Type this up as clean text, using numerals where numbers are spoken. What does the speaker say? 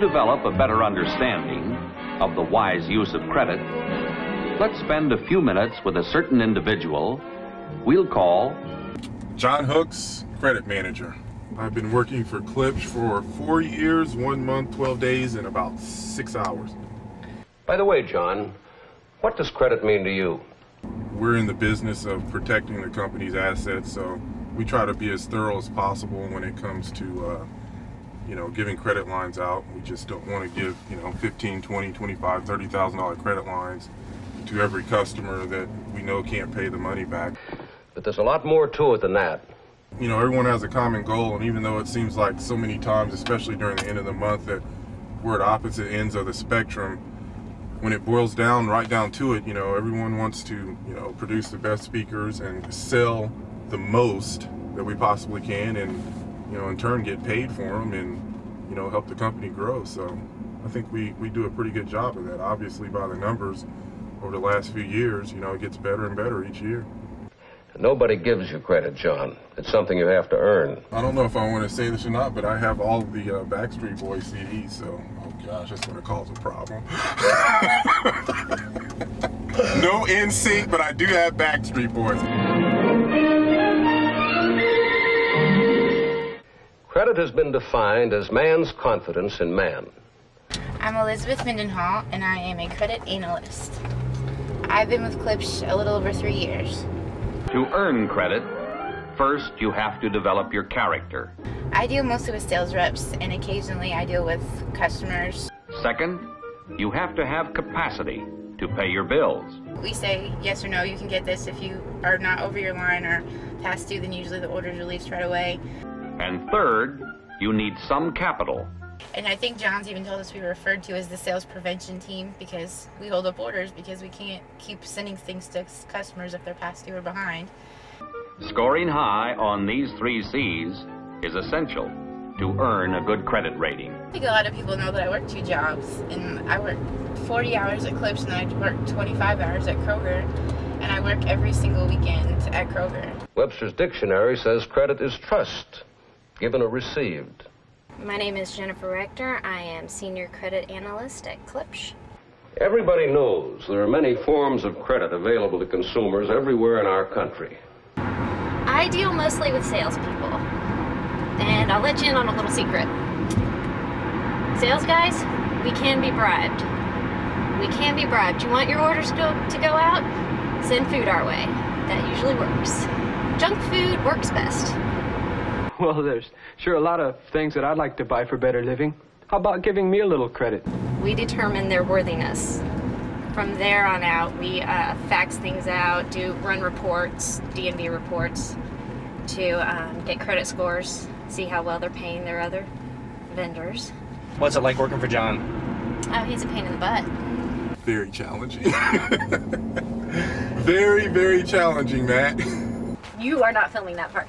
develop a better understanding of the wise use of credit, let's spend a few minutes with a certain individual we'll call John Hooks, credit manager. I've been working for Klipsch for 4 years, 1 month, 12 days, and about 6 hours. By the way, John, what does credit mean to you? We're in the business of protecting the company's assets, so we try to be as thorough as possible when it comes to giving credit lines out. We just don't want to give, $15, $20, $25, $30,000 credit lines to every customer that we know can't pay the money back. But there's a lot more to it than that. Everyone has a common goal, and even though it seems like so many times, especially during the end of the month, that we're at opposite ends of the spectrum, when it boils down right down to it, everyone wants to, produce the best speakers and sell the most that we possibly can, and, in turn get paid for them and, help the company grow. So I think we do a pretty good job of that. Obviously, by the numbers over the last few years, it gets better and better each year. Nobody gives you credit, John. It's something you have to earn. I don't know if I want to say this or not, but I have all the Backstreet Boys CDs, so, oh gosh, that's going to cause a problem. No NSYNC, but I do have Backstreet Boys. Credit has been defined as man's confidence in man. I'm Elizabeth Mendenhall, and I am a credit analyst. I've been with Klipsch a little over 3 years. To earn credit, first you have to develop your character. I deal mostly with sales reps, and occasionally I deal with customers. Second, you have to have capacity to pay your bills. We say yes or no, you can get this. If you are not over your line or past due, then usually the order's released right away. And third, you need some capital. And I think John's even told us we were referred to as the sales prevention team because we hold up orders because we can't keep sending things to customers if they're past due or behind. Scoring high on these 3 C's is essential to earn a good credit rating. I think a lot of people know that I work 2 jobs, and I work 40 hours at Klipsch and I work 25 hours at Kroger, and I work every single weekend at Kroger. Webster's Dictionary says credit is trust, given or received. My name is Jennifer Rector. I am Senior Credit Analyst at Klipsch. Everybody knows there are many forms of credit available to consumers everywhere in our country. I deal mostly with salespeople, and I'll let you in on a little secret. Sales guys, we can be bribed. We can be bribed. You want your orders to go out? Send food our way. That usually works. Junk food works best. Well, there's sure a lot of things that I'd like to buy for better living. How about giving me a little credit? We determine their worthiness. From there on out, we fax things out, run reports, D&B reports, to get credit scores, see how well they're paying their other vendors. What's it like working for John? Oh, he's a pain in the butt. Very challenging. Very, very challenging, Matt. You are not filming that part.